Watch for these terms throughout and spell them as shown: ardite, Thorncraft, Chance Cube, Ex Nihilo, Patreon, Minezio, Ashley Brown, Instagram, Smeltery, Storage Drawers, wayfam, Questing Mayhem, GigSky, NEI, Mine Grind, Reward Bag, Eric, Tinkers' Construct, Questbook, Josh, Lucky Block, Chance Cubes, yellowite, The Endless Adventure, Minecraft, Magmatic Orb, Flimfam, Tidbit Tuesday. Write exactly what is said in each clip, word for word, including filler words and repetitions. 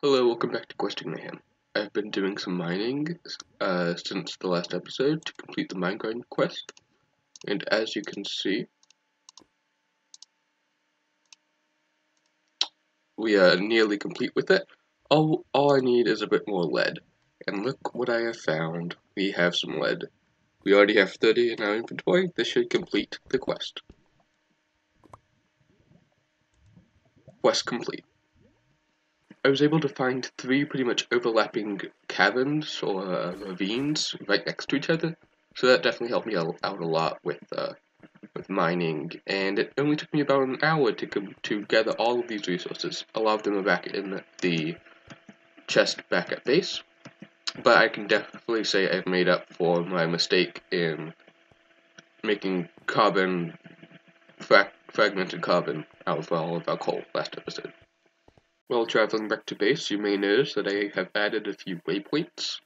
Hello, welcome back to Questing Mayhem. I've been doing some mining uh, since the last episode to complete the Minecraft quest, and as you can see, we are nearly complete with it. All, all I need is a bit more lead, and look what I have found. We have some lead. We already have thirty in our inventory. This should complete the quest. Quest complete. I was able to find three pretty much overlapping caverns or uh, ravines right next to each other, so that definitely helped me out a lot with uh, with mining. And it only took me about an hour to come to gather all of these resources. A lot of them are back in the chest back at base, but I can definitely say I've made up for my mistake in making carbon fra fragmented carbon out of all of our coal last episode. While traveling back to base, you may notice that I have added a few waypoints.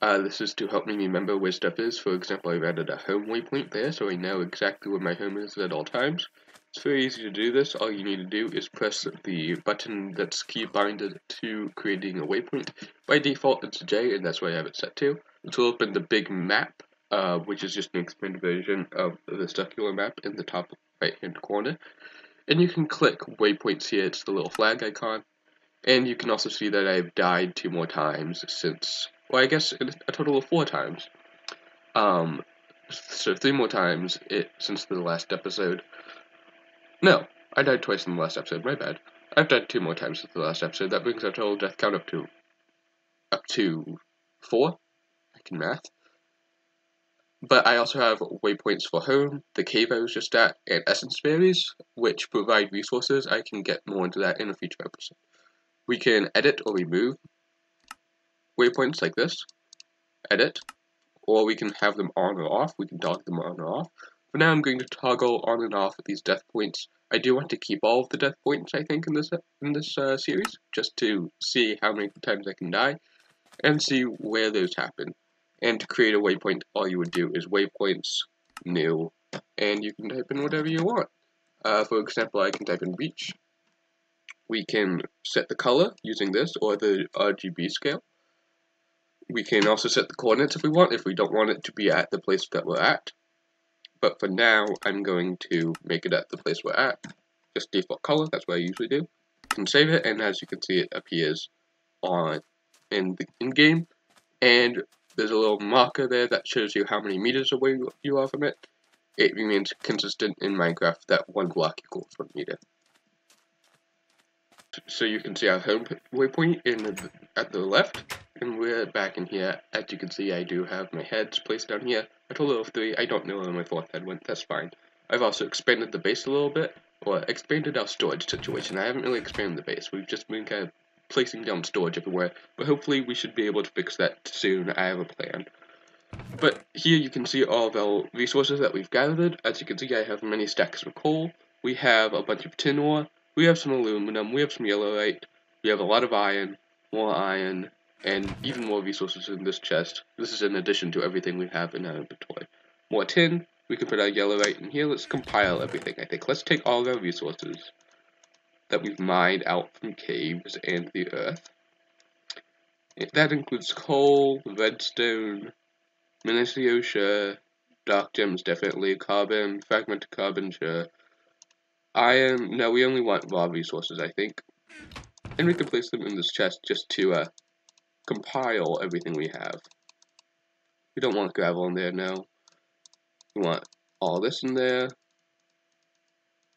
Uh, this is to help me remember where stuff is. For example, I've added a home waypoint there, so I know exactly where my home is at all times. It's very easy to do this. All you need to do is press the button that's key-binded to creating a waypoint. By default, it's J, and that's what I have it set to. It will open the big map, uh, which is just an expanded version of the circular map in the top right-hand corner. And you can click waypoints here, it's the little flag icon. And you can also see that I've died two more times since, well, I guess a total of four times. Um, so three more times it, since the last episode. No, I died twice in the last episode, my bad. I've died two more times since the last episode. That brings our total death count up to, up to four. I can math. But I also have waypoints for home, the cave I was just at, and essence berries, which provide resources. I can get more into that in a future episode. We can edit or remove waypoints like this, edit, or we can have them on or off. We can toggle them on or off. For now, I'm going to toggle on and off these death points. I do want to keep all of the death points, I think, in this in this uh, series, just to see how many times I can die and see where those happen. And to create a waypoint, all you would do is waypoints, new, and you can type in whatever you want. Uh, for example, I can type in beach. We can set the color using this, or the R G B scale. We can also set the coordinates if we want, if we don't want it to be at the place that we're at. But for now, I'm going to make it at the place we're at. Just default color, that's what I usually do. You can save it, and as you can see, it appears on in the in-game. And there's a little marker there that shows you how many meters away you are from it. It remains consistent in Minecraft that one block equals one meter. So you can see our home waypoint in the, at the left, and we're back in here. As you can see, I do have my heads placed down here. A total of three. I don't know where my fourth head went. That's fine. I've also expanded the base a little bit, or expanded our storage situation. I haven't really expanded the base. We've just been kind of placing down storage everywhere, but hopefully we should be able to fix that soon. I have a plan. But here you can see all of our resources that we've gathered. As you can see, I have many stacks of coal. We have a bunch of tin ore. We have some aluminum. We have some yellowite. We have a lot of iron, more iron, and even more resources in this chest. This is in addition to everything we have in our inventory. More tin. We can put our yellowite in here. Let's compile everything, I think. Let's take all of our resources that we've mined out from caves and the earth. That includes coal, redstone, minacea, sure, dark gems, definitely, carbon, fragmented carbon, sure, iron, no, we only want raw resources, I think, and we can place them in this chest just to uh, compile everything we have. We don't want gravel in there, no. We want all this in there, a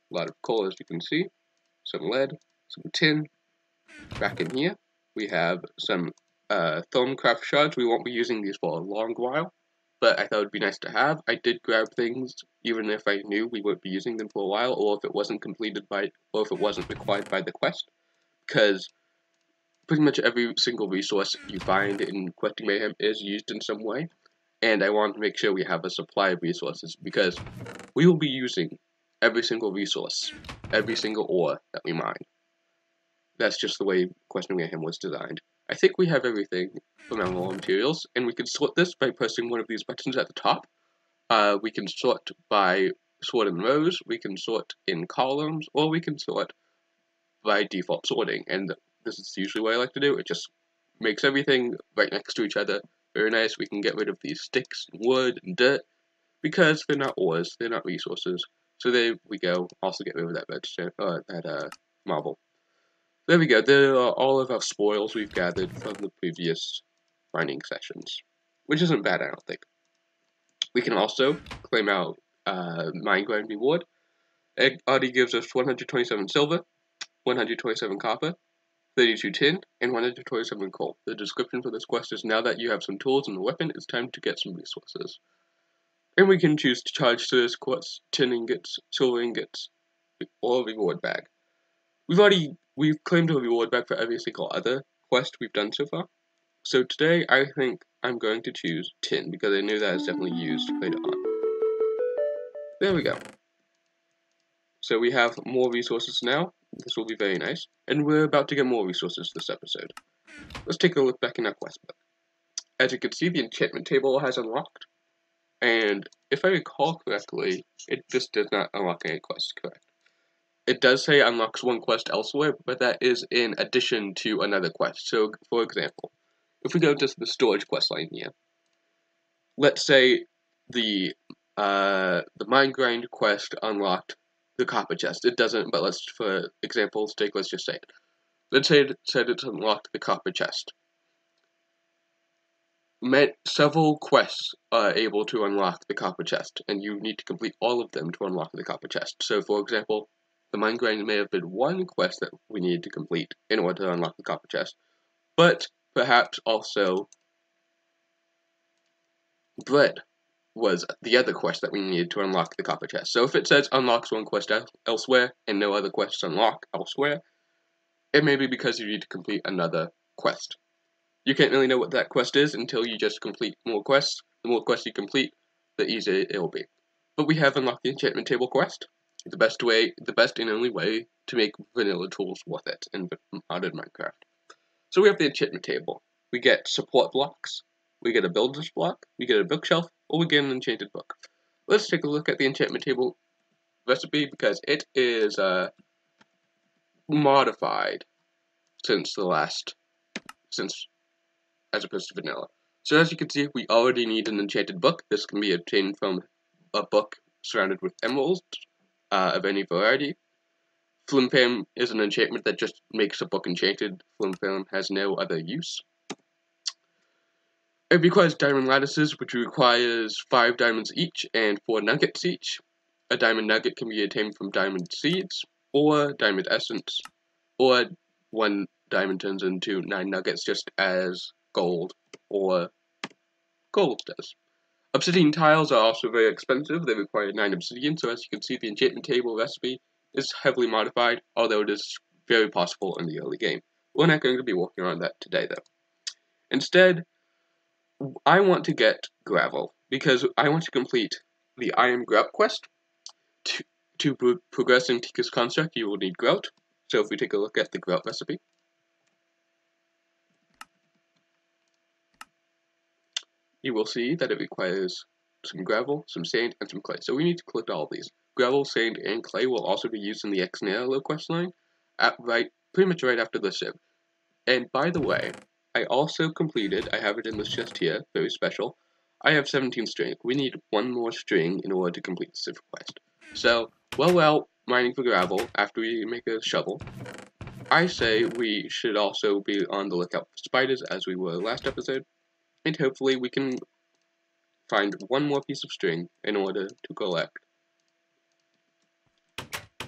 lot of coal as you can see. Some lead, some tin. Back in here, we have some uh, Thorncraft shards. We won't be using these for a long while, but I thought it would be nice to have. I did grab things, even if I knew we wouldn't be using them for a while, or if it wasn't completed by, or if it wasn't required by the quest, because pretty much every single resource you find in Questing Mayhem is used in some way, and I want to make sure we have a supply of resources, because we will be using every single resource, every single ore that we mine. That's just the way Questing Mayhem was designed. I think we have everything from our raw materials, and we can sort this by pressing one of these buttons at the top. Uh, we can sort by sort in rows, we can sort in columns, or we can sort by default sorting, and because it's usually what I like to do. It just makes everything right next to each other. Very nice. We can get rid of these sticks, and wood, and dirt, because they're not ores, they're not resources. So there we go. Also get rid of that redstone, uh, that uh, marble. There we go. There are all of our spoils we've gathered from the previous mining sessions, which isn't bad, I don't think. We can also claim our uh, mine grind reward. It already gives us one hundred twenty-seven silver, one hundred twenty-seven copper, thirty-two tin, and one hundred twenty-seven coal. The description for this quest is, now that you have some tools and a weapon, it's time to get some resources. And we can choose to charge this quartz, tin ingots, silver ingots, or a reward bag. We've already we've claimed a reward bag for every single other quest we've done so far. So today I think I'm going to choose tin because I know that is definitely used later on. There we go. So we have more resources now. This will be very nice. And we're about to get more resources this episode. Let's take a look back in our quest book. As you can see, the enchantment table has unlocked. And if I recall correctly, it just does not unlock any quests, correct? It does say unlocks one quest elsewhere, but that is in addition to another quest. So, for example, if we go to the storage quest line here, let's say the uh, the mine grind quest unlocked the copper chest. It doesn't, but let's, for example's sake, let's just say it. Let's say it said it's unlocked the copper chest. Met several quests are able to unlock the copper chest, and you need to complete all of them to unlock the copper chest. So, for example, the mine grind may have been one quest that we needed to complete in order to unlock the copper chest, but perhaps also bread was the other quest that we needed to unlock the copper chest. So if it says unlocks one quest elsewhere and no other quests unlock elsewhere, it may be because you need to complete another quest. You can't really know what that quest is until you just complete more quests. The more quests you complete, the easier it will be. But we have unlocked the enchantment table quest, the best way, the best and only way to make vanilla tools worth it in modern Minecraft. So we have the enchantment table. We get support blocks, we get a builder's block, we get a bookshelf, or we get an enchanted book. Let's take a look at the enchantment table recipe because it is uh, modified since the last, since. as opposed to vanilla. So as you can see, we already need an enchanted book. This can be obtained from a book surrounded with emeralds uh, of any variety. Flimfam is an enchantment that just makes a book enchanted. Flimfam has no other use. It requires diamond lattices, which requires five diamonds each and four nuggets each. A diamond nugget can be obtained from diamond seeds or diamond essence, or one diamond turns into nine nuggets just as gold or gold does. Obsidian tiles are also very expensive. They require nine obsidian, so as you can see, the enchantment table recipe is heavily modified, although it is very possible in the early game. We're not going to be working on that today, though. Instead, I want to get gravel, because I want to complete the iron grout quest. To, to pro progress in Tinkers' Construct, you will need grout. So if we take a look at the grout recipe, you will see that it requires some gravel, some sand, and some clay. So we need to collect all of these. Gravel, sand, and clay will also be used in the Ex Nihilo quest line, at right, pretty much right after the sieve. And by the way, I also completed, I have it in this chest here, very special, I have seventeen string. We need one more string in order to complete the sieve quest. So, well, well, mining for gravel, after we make a shovel, I say we should also be on the lookout for spiders, as we were last episode. And hopefully we can find one more piece of string in order to collect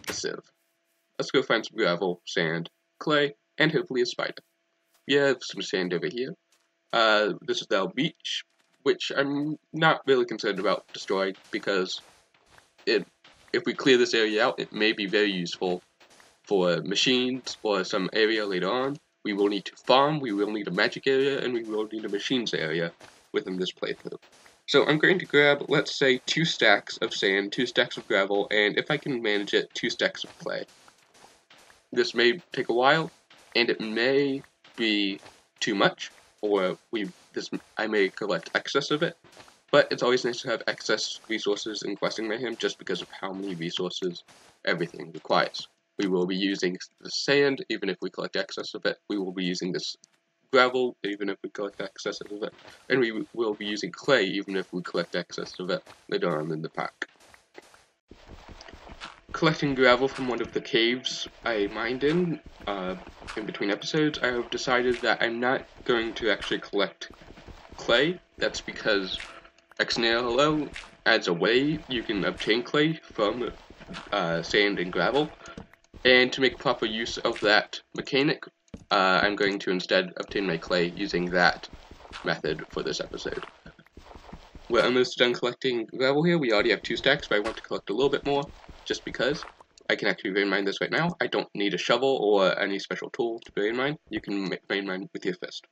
a sieve. Let's go find some gravel, sand, clay, and hopefully a spider. We have some sand over here. Uh, this is our beach, which I'm not really concerned about destroying because it, if we clear this area out, it may be very useful for machines or some area later on. We will need to farm, we will need a magic area, and we will need a machines area within this playthrough. So I'm going to grab, let's say, two stacks of sand, two stacks of gravel, and if I can manage it, two stacks of clay. This may take a while, and it may be too much, or we this I may collect excess of it, but it's always nice to have excess resources in Questing Mayhem just because of how many resources everything requires. we will be using the sand, even if we collect excess of it. We will be using this gravel, even if we collect excess of it. And we will be using clay, even if we collect excess of it later on in the pack. Collecting gravel from one of the caves I mined in, uh, in between episodes, I have decided that I'm not going to actually collect clay. That's because Ex Nihilo adds a way you can obtain clay from uh, sand and gravel. And to make proper use of that mechanic, uh, I'm going to instead obtain my clay using that method for this episode. We're almost done collecting gravel here. We already have two stacks, but I want to collect a little bit more, just because. I can actually vein mine this right now. I don't need a shovel or any special tool to vein mine. You can vein mine with your fist.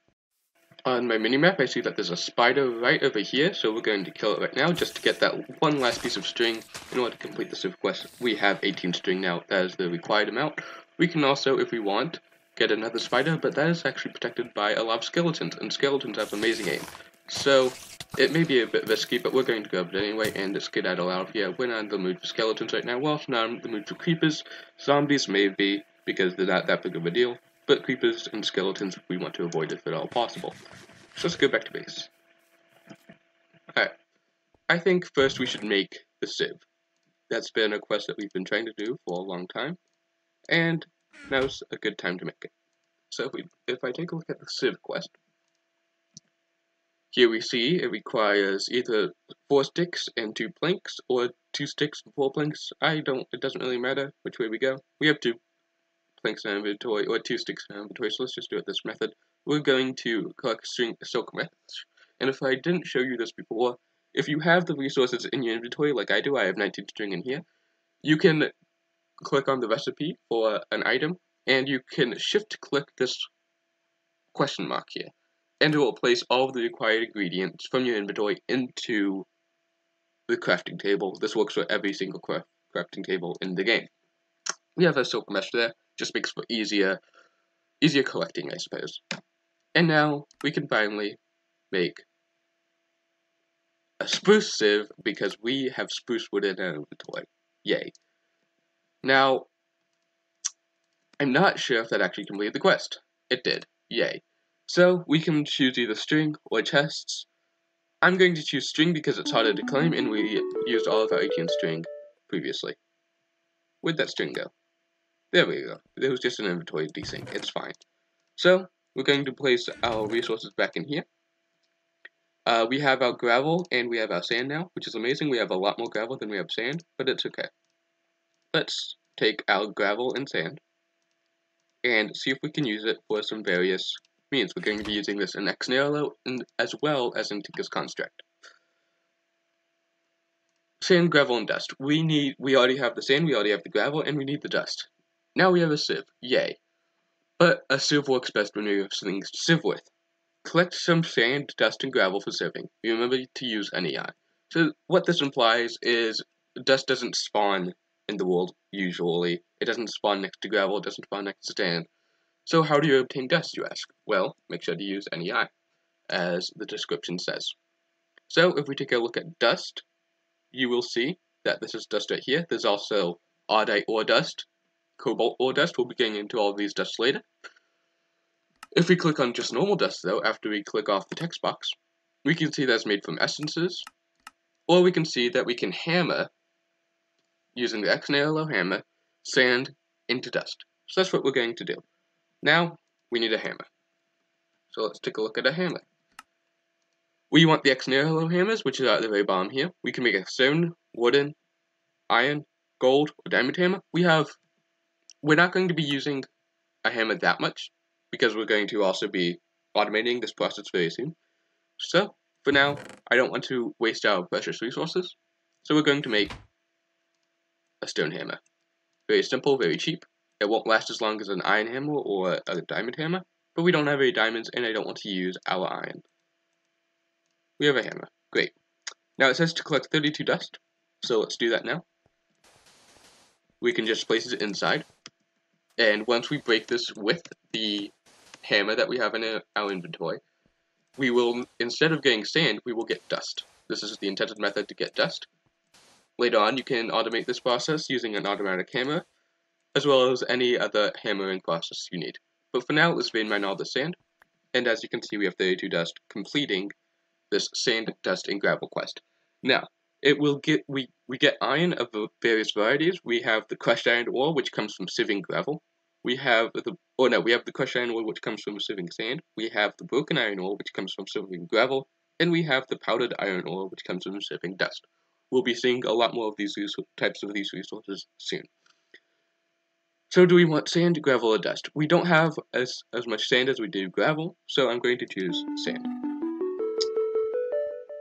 On my minimap, I see that there's a spider right over here, so we're going to kill it right now just to get that one last piece of string in order to complete the super quest. We have eighteen string now. That is the required amount. We can also, if we want, get another spider, but that is actually protected by a lot of skeletons, and skeletons have amazing aim. So it may be a bit risky, but we're going to grab it anyway and skedaddle out of here. We're not in the mood for skeletons right now. We're also not in the mood for creepers. Zombies may be, because they're not that big of a deal, but creepers and skeletons we want to avoid if at all possible. So let's go back to base. Alright, I think first we should make the sieve. That's been a quest that we've been trying to do for a long time, and now's a good time to make it. So if, we, if I take a look at the sieve quest, here we see it requires either four sticks and two planks, or two sticks and four planks. I don't, it doesn't really matter which way we go. We have two planks in our inventory, or two sticks in our inventory, so let's just do it this method. We're going to collect silk mesh, and if I didn't show you this before, if you have the resources in your inventory, like I do, I have nineteen string in here, you can click on the recipe for an item, and you can shift-click this question mark here, and it will place all of the required ingredients from your inventory into the crafting table. This works for every single cra crafting table in the game. We have a silk mesh there, just makes for easier, easier collecting, I suppose. And now we can finally make a spruce sieve, because we have spruce wood in our inventory. Yay. Now, I'm not sure if that actually completed the quest. It did. Yay. So, we can choose either string or chests. I'm going to choose string because it's harder to claim, and we used all of our eighteen string previously. Where'd that string go? There we go. It was just an inventory desync. It's fine. So, we're going to place our resources back in here. Uh, we have our gravel, and we have our sand now, which is amazing. We have a lot more gravel than we have sand, but it's okay. Let's take our gravel and sand, and see if we can use it for some various means. We're going to be using this in Ex Nihilo as well as in Tinkers' Construct. Sand, gravel, and dust. We need. We already have the sand, we already have the gravel, and we need the dust. Now we have a sieve. Yay. But a sieve works best when we have things to sieve with. Collect some sand, dust, and gravel for sieving. Remember to use N E I. So what this implies is dust doesn't spawn in the world, usually. It doesn't spawn next to gravel, it doesn't spawn next to sand. So how do you obtain dust, you ask? Well, make sure to use N E I, as the description says. So if we take a look at dust, you will see that this is dust right here. There's also ardite ore dust, cobalt ore dust. We'll be getting into all of these dusts later. If we click on just normal dust, though, after we click off the text box, we can see that's made from essences, or we can see that we can hammer, using the Ex Nihilo hammer, sand into dust. So that's what we're going to do. Now, we need a hammer. So let's take a look at a hammer. We want the Ex Nihilo hammers, which are at the very bottom here. We can make a stone, wooden, iron, gold, or diamond hammer. We have... We're not going to be using a hammer that much, because we're going to also be automating this process very soon. So, for now, I don't want to waste our precious resources. So we're going to make a stone hammer. Very simple, very cheap. It won't last as long as an iron hammer or a diamond hammer, but we don't have any diamonds, and I don't want to use our iron. We have a hammer. Great. Now it says to collect thirty-two dust, so let's do that now. We can just place it inside, and once we break this with the hammer that we have in our inventory, we will, instead of getting sand, we will get dust. This is the intended method to get dust. Later on, you can automate this process using an automatic hammer, as well as any other hammering process you need. But for now, let's vein mine all the sand, and as you can see, we have thirty-two dust completing this sand, dust, and gravel quest. Now, it will get we, we get iron of various varieties. We have the crushed iron ore, which comes from sieving gravel. We have the oh no, we have the crushed iron ore, which comes from sieving sand. We have the broken iron ore, which comes from sieving gravel, and we have the powdered iron ore, which comes from sieving dust. We'll be seeing a lot more of these types of these resources soon. So do we want sand, gravel, or dust? We don't have as, as much sand as we do gravel, so I'm going to choose sand.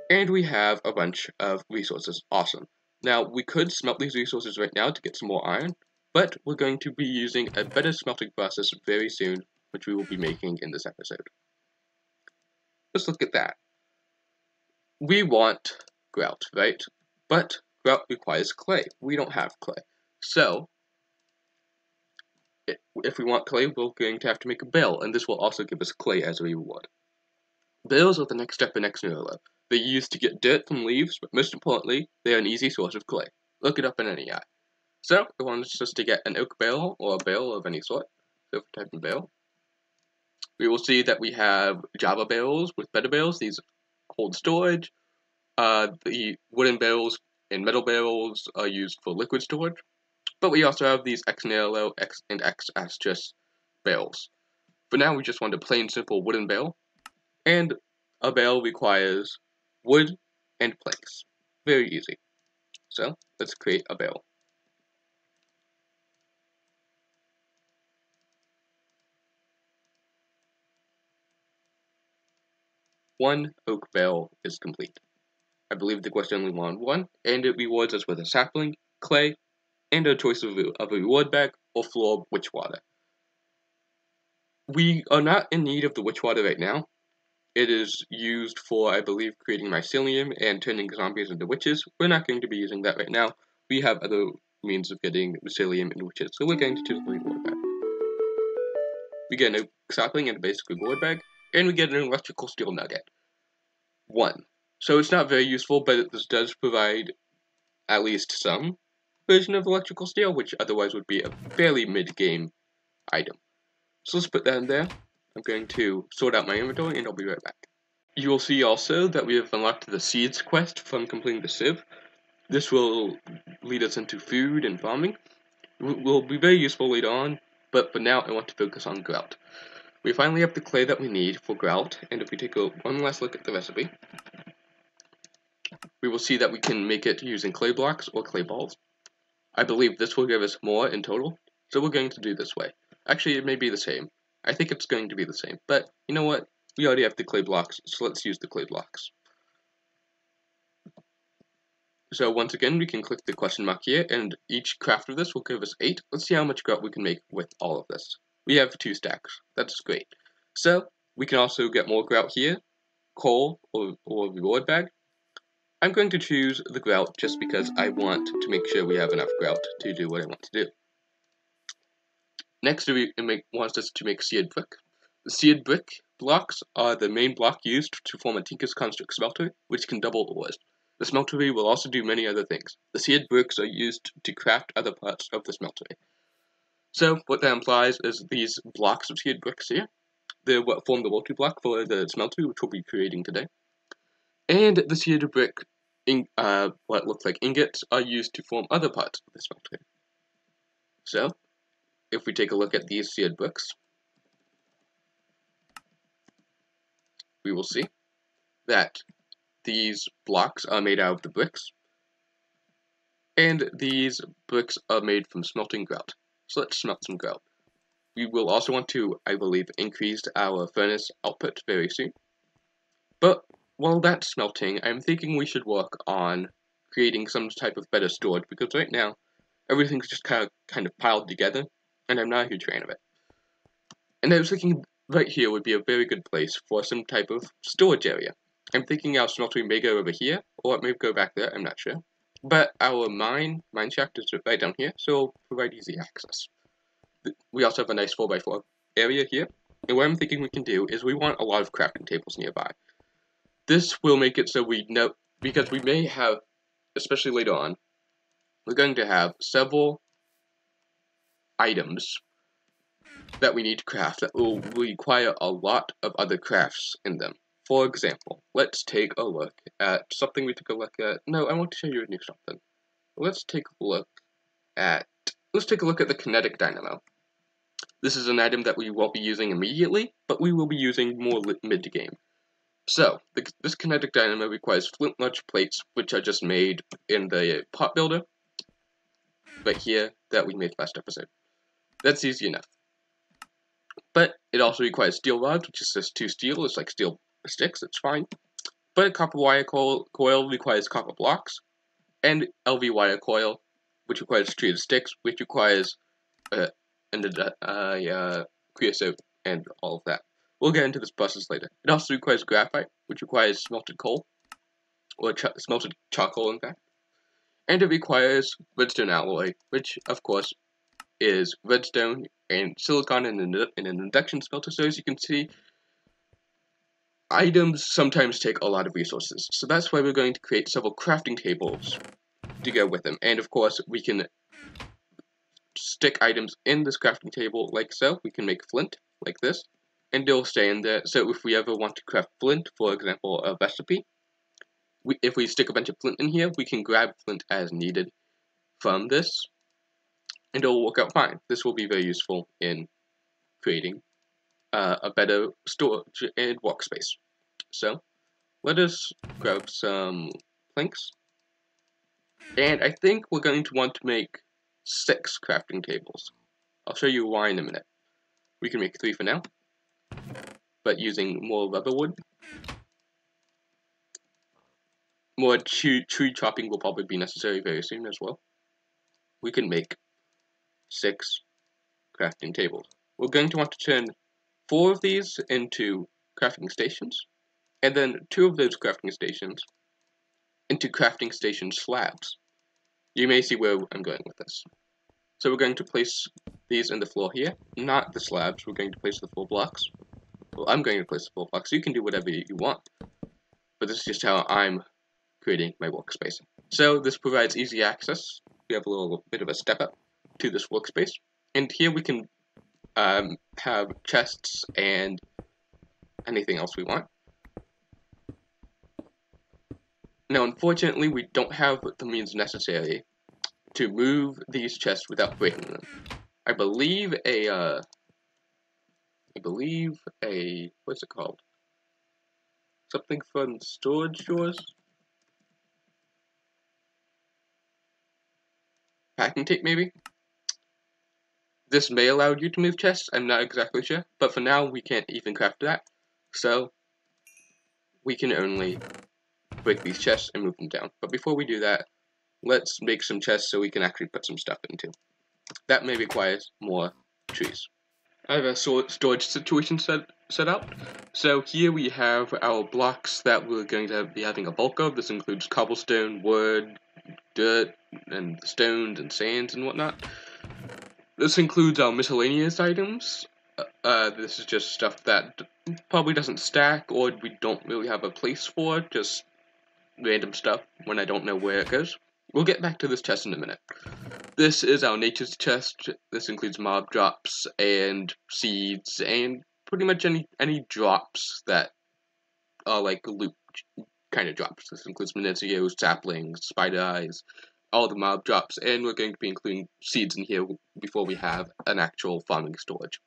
And we have a bunch of resources. Awesome. Now, we could smelt these resources right now to get some more iron, but we're going to be using a better smelting process very soon, which we will be making in this episode. Let's look at that. We want grout, right? But grout requires clay. We don't have clay. So, if we want clay, we're going to have to make a barrel, and this will also give us clay as a reward. Barrels are the next step in Ex Nihilo. They're used to get dirt from leaves, but most importantly, they're an easy source of clay. Look it up in N E I. So, I want us to get an oak barrel, or a barrel of any sort. So, if we type in barrel, we will see that we have Java barrels with better barrels. These hold storage. Uh, the wooden barrels and metal barrels are used for liquid storage. But we also have these Ex Nihilo, X, and X asterisk barrels. For now, we just want a plain, simple wooden barrel. And a barrel requires wood and planks. Very easy. So, let's create a barrel. One oak barrel is complete. I believe the quest only won one, and it rewards us with a sapling, clay, and a choice of a reward bag or floor of witch water. We are not in need of the witch water right now. It is used for, I believe, creating mycelium and turning zombies into witches. We're not going to be using that right now. We have other means of getting mycelium and witches, so we're going to choose the reward bag. We get a sapling and a basic reward bag, and we get an electrical steel nugget. One. So it's not very useful, but this does provide at least some version of electrical steel, which otherwise would be a fairly mid-game item. So let's put that in there. I'm going to sort out my inventory, and I'll be right back. You will see also that we have unlocked the seeds quest from completing the sieve. This will lead us into food and farming. It will be very useful later on, but for now I want to focus on grout. We finally have the clay that we need for grout, and if we take a, one last look at the recipe, we will see that we can make it using clay blocks or clay balls. I believe this will give us more in total, so we're going to do this way. Actually, it may be the same. I think it's going to be the same, but you know what? We already have the clay blocks, so let's use the clay blocks. So once again, we can click the question mark here, and each craft of this will give us eight. Let's see how much grout we can make with all of this. We have two stacks. That's great. So, we can also get more grout here, coal, or, or reward bag. I'm going to choose the grout just because I want to make sure we have enough grout to do what I want to do. Next, we make, wants us to make seared brick. The seared brick blocks are the main block used to form a Tinkers' Construct smeltery, which can double ores. The smeltery will also do many other things. The seared bricks are used to craft other parts of the smeltery. So, what that implies is these blocks of seared bricks here. They form the multi block for the smeltery, which we'll be creating today. And the seared brick, in, uh, what looks like ingots, are used to form other parts of the smeltery. So, if we take a look at these seared bricks, we will see that these blocks are made out of the bricks, and these bricks are made from smelting grout. So let's smelt some grout. We will also want to, I believe, increase our furnace output very soon. But while that's smelting, I'm thinking we should work on creating some type of better storage, because right now, everything's just kind of, kind of piled together, and I'm not a huge fan of it. And I was thinking right here would be a very good place for some type of storage area. I'm thinking our smeltery may go over here, or it may go back there, I'm not sure. But our mine, mine shaft is right down here, so it'll provide easy access. We also have a nice four by four area here, and what I'm thinking we can do is we want a lot of crafting tables nearby. This will make it so we know, because we may have, especially later on, we're going to have several items that we need to craft that will require a lot of other crafts in them. For example, let's take a look at something we took a look at. No, I want to show you a new something. Let's take a look at let's take a look at the kinetic dynamo. This is an item that we won't be using immediately, but we will be using more mid-game. So, the, this kinetic dynamo requires flint lunch plates, which are just made in the pot builder, right here, that we made last episode. That's easy enough. But it also requires steel rods, which is just two steel, it's like steel sticks, it's fine. But a copper wire coil, coil requires copper blocks, and L V wire coil, which requires treated sticks, which requires uh, and uh, uh, creosote and all of that. We'll get into this process later. It also requires graphite, which requires smelted coal, or ch smelted charcoal, in fact. And it requires redstone alloy, which, of course, is redstone and silicon in an, in an induction smelter. So as you can see, items sometimes take a lot of resources. So that's why we're going to create several crafting tables to go with them. And, of course, we can stick items in this crafting table like so. We can make flint like this, and it'll stay in there. So if we ever want to craft flint, for example, a recipe, we, if we stick a bunch of flint in here, we can grab flint as needed from this, and it'll work out fine. This will be very useful in creating uh, a better storage and workspace. So let us grab some planks, and I think we're going to want to make six crafting tables. I'll show you why in a minute. We can make three for now, but using more rubber wood. More tree, tree chopping will probably be necessary very soon as well. We can make six crafting tables. We're going to want to turn four of these into crafting stations, and then two of those crafting stations into crafting station slabs. You may see where I'm going with this. So we're going to place these in the floor here, not the slabs. We're going to place the full blocks. Well, I'm going to place the full blocks. You can do whatever you want, but this is just how I'm creating my workspace. So this provides easy access. We have a little bit of a step up to this workspace, and here we can um, have chests and anything else we want. Now, unfortunately, we don't have the means necessary to move these chests without breaking them. I believe a, uh, I believe a, what's it called? Something from Storage Drawers? Packing tape, maybe? This may allow you to move chests, I'm not exactly sure, but for now, we can't even craft that, so we can only break these chests and move them down. But before we do that, let's make some chests so we can actually put some stuff into. That may require more trees. I have a storage situation set, set up. So here we have our blocks that we're going to be having a bulk of. This includes cobblestone, wood, dirt, and stones and sands and whatnot. This includes our miscellaneous items. Uh, this is just stuff that probably doesn't stack or we don't really have a place for, just random stuff when I don't know where it goes. We'll get back to this chest in a minute. This is our nature's chest. This includes mob drops and seeds and pretty much any any drops that are like loop kind of drops. This includes Minezio, saplings, spider eyes, all the mob drops, and we're going to be including seeds in here before we have an actual farming storage.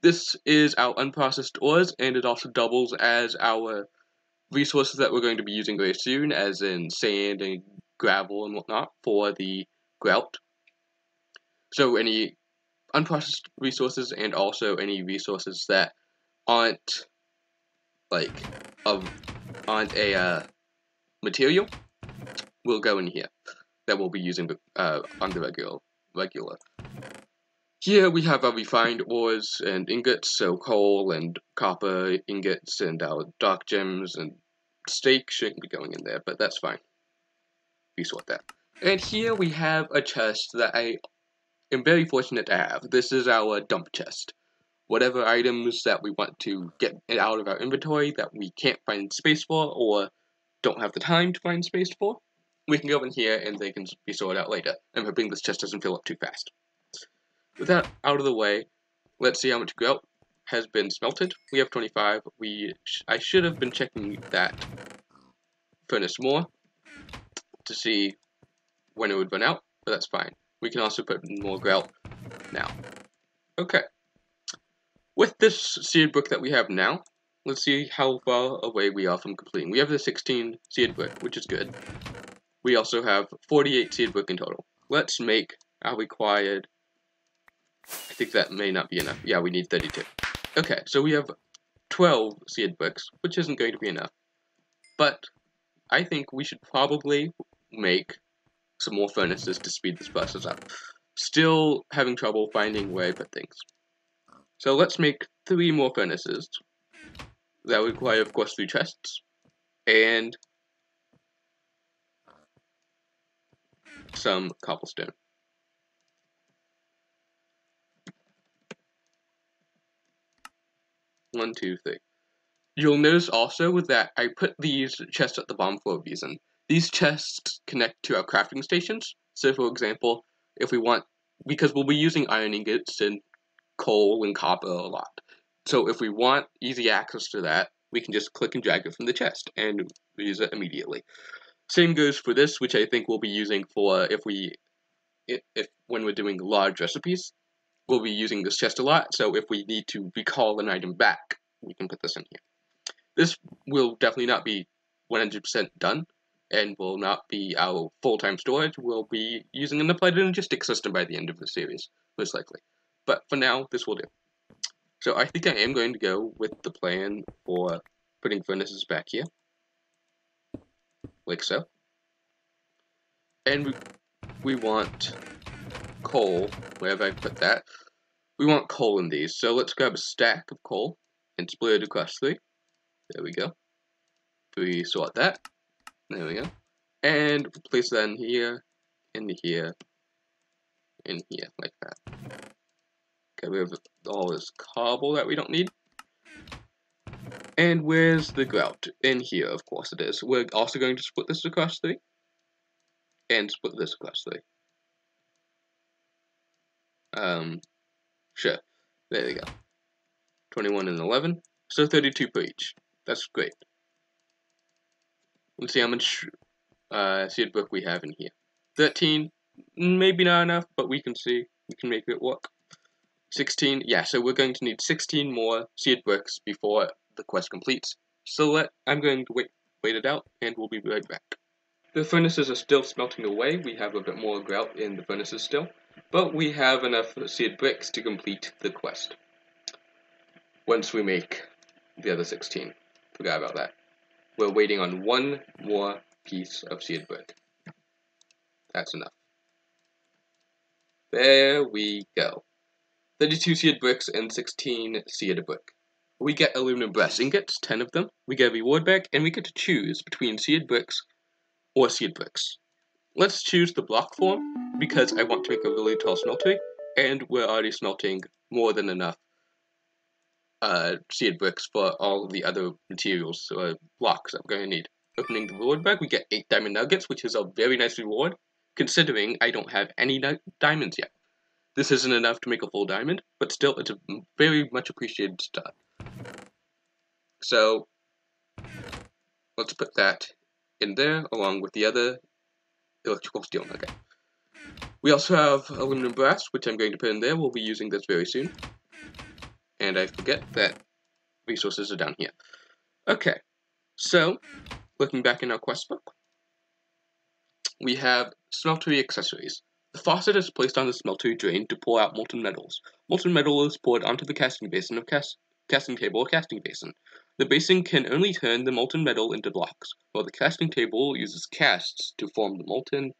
This is our unprocessed ores, and it also doubles as our resources that we're going to be using very soon, as in sand and gravel and whatnot for the grout. So any unprocessed resources and also any resources that aren't like of aren't a uh, material will go in here that we'll be using uh, on the regular regular. Here we have our refined ores and ingots, so coal and copper ingots and our dark gems and steak shouldn't be going in there, but that's fine. We sort that. And here we have a chest that I am very fortunate to have. This is our dump chest. Whatever items that we want to get out of our inventory that we can't find space for or don't have the time to find space for, we can go in here and they can be sorted out later. I'm hoping this chest doesn't fill up too fast. with that out of the way, let's see how much grout has been smelted. We have twenty-five. We sh I should have been checking that furnace more to see when it would run out, but that's fine. We can also put more grout now. Okay. With this seared brick that we have now, let's see how far away we are from completing. We have the sixteen seared brick, which is good. We also have forty-eight seared brick in total. Let's make our required... I think that may not be enough. Yeah, we need thirty-two. Okay, so we have twelve seared bricks, which isn't going to be enough. But I think we should probably make some more furnaces to speed this process up. Still having trouble finding where I put things. So let's make three more furnaces that require, of course, three chests and some cobblestone. One, two, three. You'll notice also that I put these chests at the bottom for a reason. These chests connect to our crafting stations. So, for example, if we want, because we'll be using iron ingots and coal and copper a lot. So if we want easy access to that, we can just click and drag it from the chest and use it immediately. Same goes for this, which I think we'll be using for if we, if, if when we're doing large recipes, we'll be using this chest a lot. So if we need to recall an item back, we can put this in here. This will definitely not be one hundred percent done and will not be our full-time storage. We'll be using an applied logistics system by the end of the series, most likely. But for now, this will do. So I think I am going to go with the plan for putting furnaces back here. Like so. And we, we want coal, wherever I put that. We want coal in these, so let's grab a stack of coal and split it across three. There we go. Pre-sort that. There we go. And place that in here, in here, in here, like that. Okay, we have all this cobble that we don't need. And where's the grout? In here, of course it is. We're also going to split this across three. And split this across three. Um, sure. There we go. twenty-one and eleven. So thirty-two per each. That's great. Let's see how much uh, seed brick we have in here. thirteen. Maybe not enough, but we can see. We can make it work. sixteen, yeah, so we're going to need sixteen more seed bricks before the quest completes. So let, I'm going to wait, wait it out, and we'll be right back. The furnaces are still smelting away. We have a bit more grout in the furnaces still, but we have enough seed bricks to complete the quest. Once we make the other sixteen. Forgot about that. We're waiting on one more piece of seed brick. That's enough. There we go. thirty-two seared bricks and sixteen seared brick. We get aluminum brass ingots, ten of them. We get a reward back, and we get to choose between seared bricks or seared bricks. Let's choose the block form, because I want to make a really tall smeltery, and we're already smelting more than enough uh, seared bricks for all the other materials or blocks that we're going to need. Opening the reward bag, we get eight diamond nuggets, which is a very nice reward, considering I don't have any diamonds yet. This isn't enough to make a full diamond, but still, it's a very much appreciated start. So, let's put that in there, along with the other electrical steel nugget. We also have aluminum brass, which I'm going to put in there. We'll be using this very soon. And I forget that resources are down here. Okay, so, looking back in our quest book, we have smeltery accessories. The faucet is placed on the smeltery drain to pour out molten metals. Molten metal is poured onto the casting basin of cast casting table or casting basin. The basin can only turn the molten metal into blocks, while the casting table uses casts to form the molten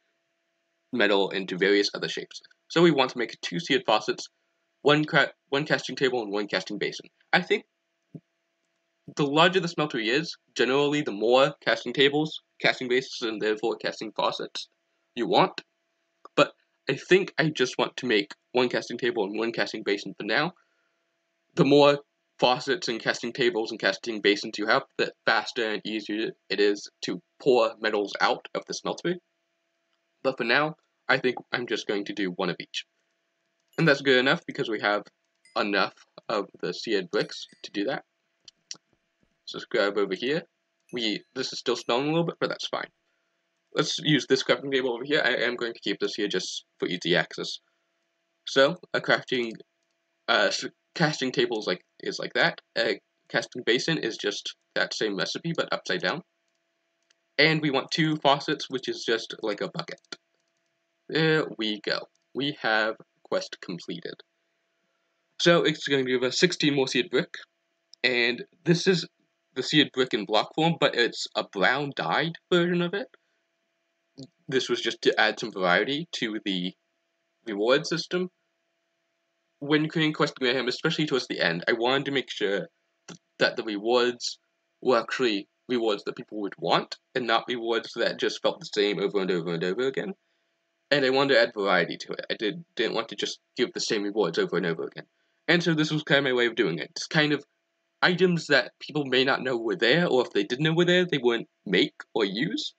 metal into various other shapes. So we want to make two seared faucets, one, cra one casting table and one casting basin. I think the larger the smeltery is, generally the more casting tables, casting basins, and therefore casting faucets you want. I think I just want to make one casting table and one casting basin for now. The more faucets and casting tables and casting basins you have, the faster and easier it is to pour metals out of the smeltery. But for now, I think I'm just going to do one of each. And that's good enough because we have enough of the seared bricks to do that. So let's grab over here. We this is still snowing a little bit, but that's fine. Let's use this crafting table over here. I am going to keep this here just for easy access. So a crafting uh, casting table is like is like that. A casting basin is just that same recipe but upside down. And we want two faucets, which is just like a bucket. There we go. We have quest completed. So it's going to give us sixteen more seared brick, and this is the seared brick in block form, but it's a brown dyed version of it. This was just to add some variety to the reward system. When creating Questing Mayhem, especially towards the end, I wanted to make sure that the rewards were actually rewards that people would want, and not rewards that just felt the same over and over and over again. And I wanted to add variety to it. I did, didn't want to just give the same rewards over and over again. And so this was kind of my way of doing it. It's kind of items that people may not know were there, or if they did know were there, they wouldn't make or use.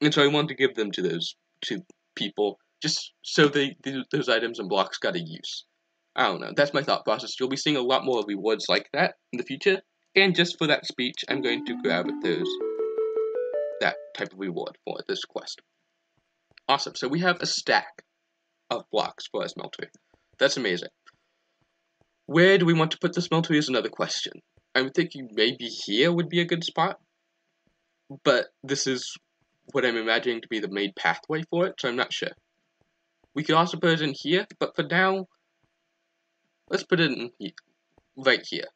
And so I wanted to give them to those to people, just so they, those items and blocks got a use. I don't know. That's my thought process. You'll be seeing a lot more rewards like that in the future. And just for that speech, I'm going to grab those, that type of reward for this quest. Awesome, so we have a stack of blocks for our smeltery. That's amazing. Where do we want to put the smeltery is another question. I'm thinking maybe here would be a good spot, but this is what I'm imagining to be the main pathway for it, so I'm not sure. We could also put it in here, but for now, let's put it in here, right here.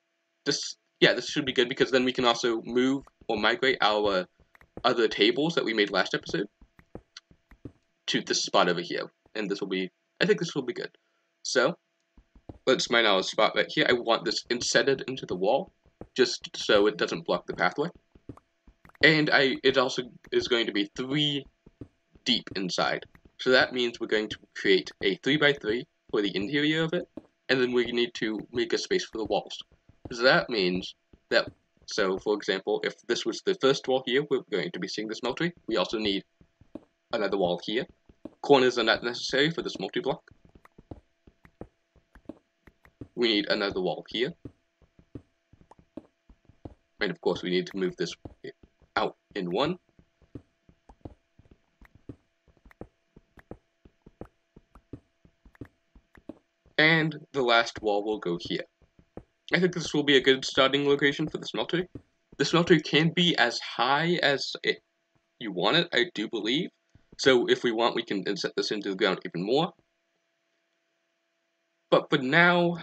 This, yeah, this should be good because then we can also move or migrate our other tables that we made last episode to this spot over here, and this will be, I think this will be good. So, let's mine our spot right here. I want this insetted into the wall, just so it doesn't block the pathway. And I, it also is going to be three deep inside. So that means we're going to create a three by three for the interior of it, and then we need to make a space for the walls. So that means that, so for example, if this was the first wall here, we're going to be seeing the smeltery. We also need another wall here. Corners are not necessary for this multi-block. We need another wall here. And of course we need to move this out in one. And the last wall will go here. I think this will be a good starting location for the smeltery. The smeltery can be as high as it, you want it, I do believe. So if we want, we can set this into the ground even more. But for now,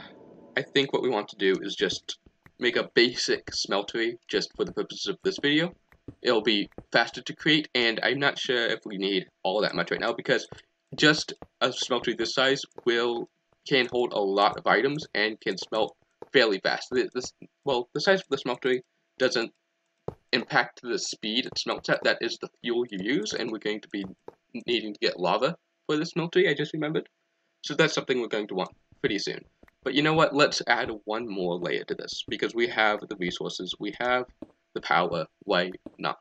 I think what we want to do is just make a basic smeltery just for the purposes of this video. It'll be faster to create, and I'm not sure if we need all that much right now because just a smeltery this size will can hold a lot of items and can smelt fairly fast. This, well, the size of the smeltery doesn't impact the speed it smelts at. That is the fuel you use, and we're going to be needing to get lava for the smeltery, I just remembered. So that's something we're going to want pretty soon. But you know what? Let's add one more layer to this, because we have the resources, we have the power, why not?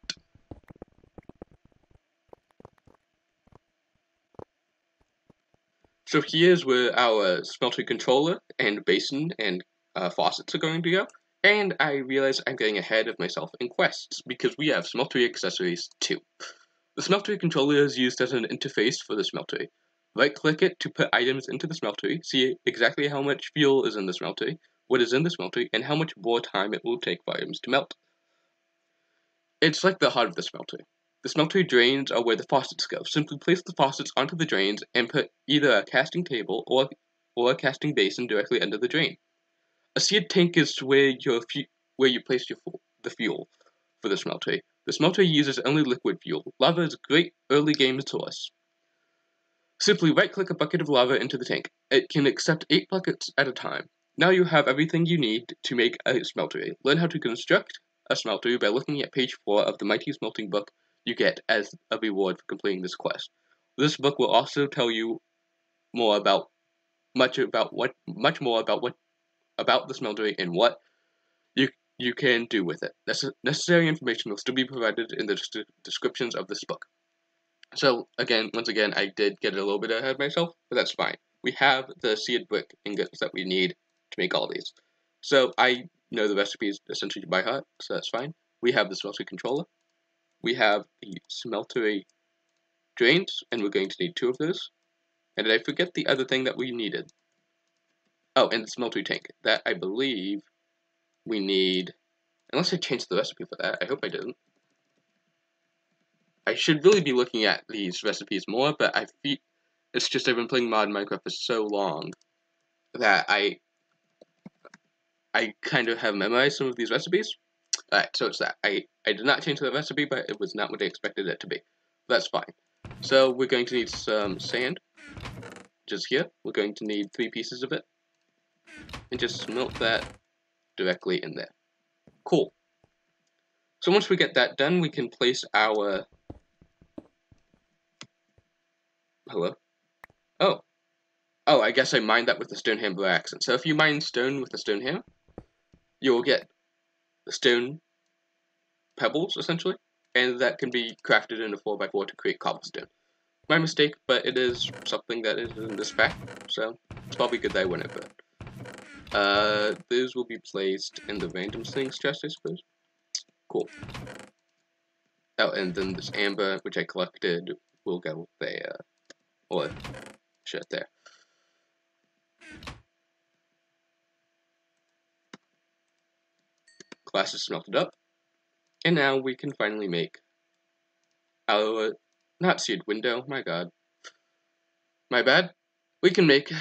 So here's where our smeltery controller and basin and uh, faucets are going to go. And I realize I'm getting ahead of myself in quests, because we have smeltery accessories too. The smeltery controller is used as an interface for the smeltery. Right-click it to put items into the smeltery, see exactly how much fuel is in the smeltery, what is in the smeltery, and how much more time it will take for items to melt. It's like the heart of the smeltery. The smeltery drains are where the faucets go. Simply place the faucets onto the drains and put either a casting table or, or a casting basin directly under the drain. A seared tank is where, your where you place your fu the fuel for the smeltery. The smeltery uses only liquid fuel. Lava is a great early game source. Simply right-click a bucket of lava into the tank. It can accept eight buckets at a time. Now you have everything you need to make a smeltery. Learn how to construct a smeltery by looking at page four of the Mighty Smelting book you get as a reward for completing this quest. This book will also tell you more about much about what much more about what about the smeltery and what you you can do with it. Nece necessary information will still be provided in the des descriptions of this book. So, again, once again, I did get a little bit ahead of myself, but that's fine. we have the seed brick ingots that we need to make all these. So I know the recipes essentially by heart, so that's fine. We have the smeltery controller. We have the smeltery drains, and we're going to need two of those. And did I forget the other thing that we needed? Oh, and the smeltery tank. That, I believe, we need... Unless I changed the recipe for that. I hope I didn't. I should really be looking at these recipes more, but I feel... It's just I've been playing mod Minecraft for so long that I... I kind of have memorized some of these recipes. Alright, so it's that. I, I did not change the recipe, but it was not what I expected it to be. That's fine. So we're going to need some sand. Just here. We're going to need three pieces of it. And just smelt that directly in there. Cool. So once we get that done, we can place our... Hello? Oh. Oh, I guess I mined that with the stone hammer accent. So if you mine stone with the stone hammer, you'll get stone pebbles, essentially. And that can be crafted into four by four to create cobblestone. My mistake, but it is something that is in this pack, so it's probably good that I went over it. Uh, those will be placed in the random things chest, I suppose. Cool. Oh, and then this amber, which I collected, will go there. Or, shit, there. Glass is smelted up. And now we can finally make our, not seed window, my god. My bad. We can make,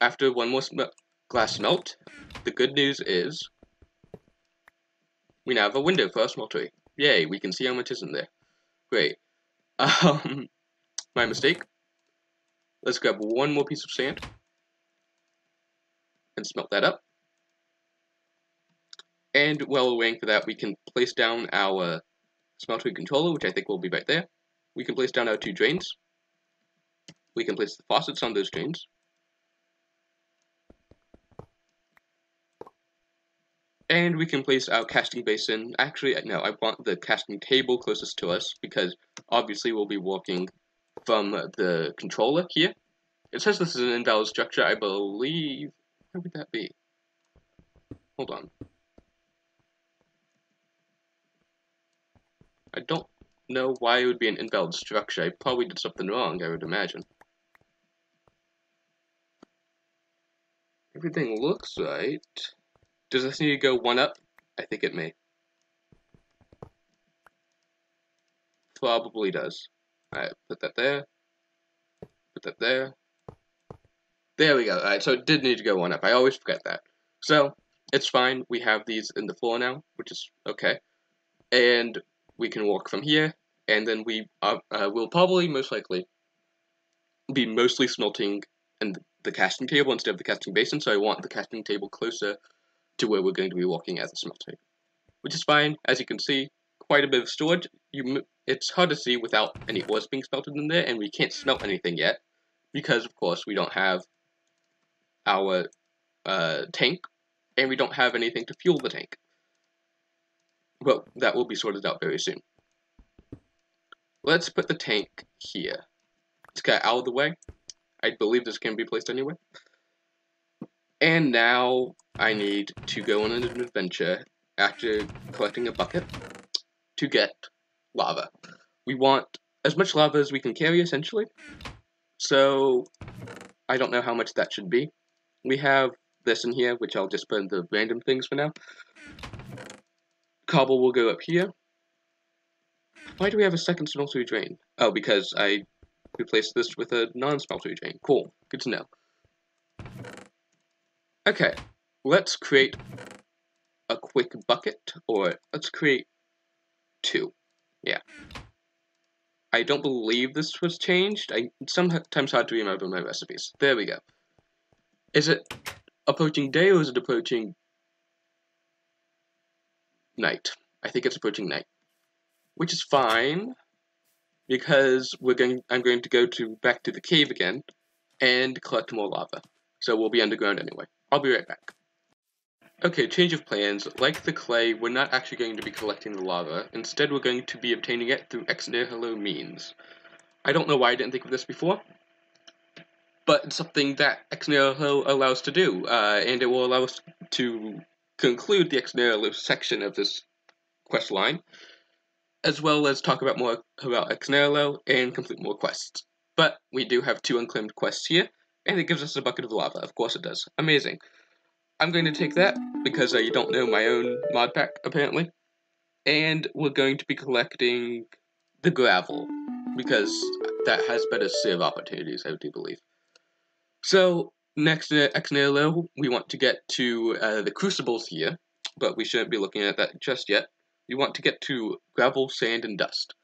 after one more smelt, glass smelt. The good news is we now have a window for our smeltery. Yay, we can see how much is in there. Great. Um, my mistake. Let's grab one more piece of sand and smelt that up. And while we're waiting for that, we can place down our smeltery controller, which I think will be right there. We can place down our two drains. We can place the faucets on those drains. And we can place our casting basin. Actually, no, I want the casting table closest to us because obviously we'll be walking from the controller here. It says this is an invalid structure, I believe. Where would that be? Hold on. I don't know why it would be an invalid structure. I probably did something wrong, I would imagine. Everything looks right. Does this need to go one up? I think it may. Probably does. Alright, put that there. Put that there. There we go. Alright, so it did need to go one up. I always forget that. So, it's fine. We have these in the floor now, which is okay. And we can walk from here, and then we are, uh, will probably, most likely, be mostly smelting in the casting table instead of the casting basin, so I want the casting table closer to where we're going to be walking as a smelter, which is fine. As you can see, quite a bit of storage. You, it's hard to see without any ores being smelted in there, and we can't smelt anything yet, because of course we don't have our uh, tank, and we don't have anything to fuel the tank. But that will be sorted out very soon. Let's put the tank here. Let's get out of the way. I believe this can be placed anywhere. And now I need to go on an adventure after collecting a bucket to get lava. We want as much lava as we can carry, essentially. So I don't know how much that should be. We have this in here, which I'll just put in the random things for now. Cobble will go up here. Why do we have a second smeltery drain? Oh, because I replaced this with a non-smeltery drain. Cool. Good to know. Okay. Let's create a quick bucket, or let's create two. Yeah. I don't believe this was changed. I sometimes hard to remember my recipes. There we go. Is it approaching day, or is it approaching night? I think it's approaching night, which is fine because we're going. I'm going to go to back to the cave again and collect more lava. So we'll be underground anyway. I'll be right back. Okay, change of plans. Like the clay, we're not actually going to be collecting the lava. Instead, we're going to be obtaining it through Ex Nihilo means. I don't know why I didn't think of this before, but it's something that Ex Nihilo allows to do, uh, and it will allow us to conclude the Ex Nihilo section of this quest line, as well as talk about more about Ex Nihilo and complete more quests. But we do have two unclaimed quests here, and it gives us a bucket of lava. Of course it does. Amazing. I'm going to take that, because I don't know my own mod pack, apparently. And we're going to be collecting the gravel, because that has better save opportunities, I do believe. So, next to Ex Nihilo, we want to get to uh, the crucibles here, but we shouldn't be looking at that just yet. We want to get to gravel, sand, and dust.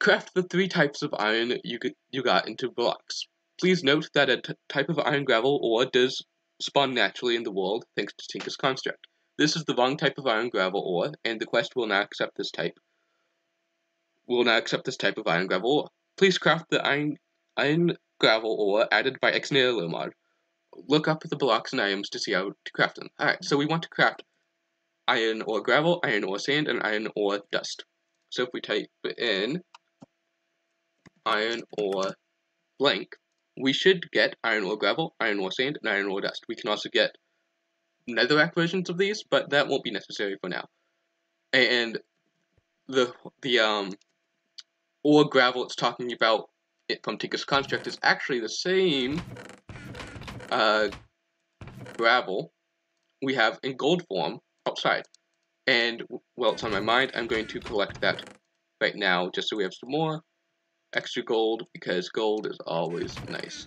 Craft the three types of iron you, get, you got into blocks. Please note that a t type of iron gravel ore does spawn naturally in the world, thanks to Tinkers' Construct. This is the wrong type of iron gravel ore, and the quest will not accept this type. Will not accept this type of iron gravel ore. Please craft the iron iron gravel ore added by Ex Nihilo mod. Look up the blocks and items to see how to craft them. All right, so we want to craft iron ore gravel, iron ore sand, and iron ore dust. So if we type in iron ore blank, we should get iron ore gravel, iron ore sand, and iron ore dust. We can also get netherrack versions of these, but that won't be necessary for now. And the the um ore gravel it's talking about it from Tinkers' Construct is actually the same uh gravel we have in gold form outside. And well, it's on my mind. I'm going to collect that right now just so we have some more extra gold, because gold is always nice.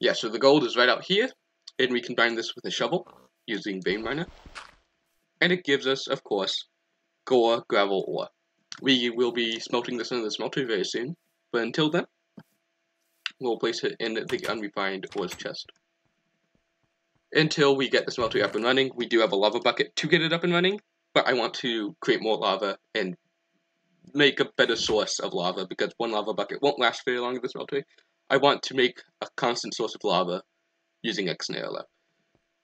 Yeah, so the gold is right out here, and we combine this with a shovel using vein miner, and it gives us, of course, gore gravel ore. We will be smelting this in the smelter very soon, but until then, we'll place it in the unrefined ores chest. Until we get the smelter up and running, we do have a lava bucket to get it up and running, but I want to create more lava and make a better source of lava, because one lava bucket won't last very long in the smelter. I want to make a constant source of lava using Ex Nihilo.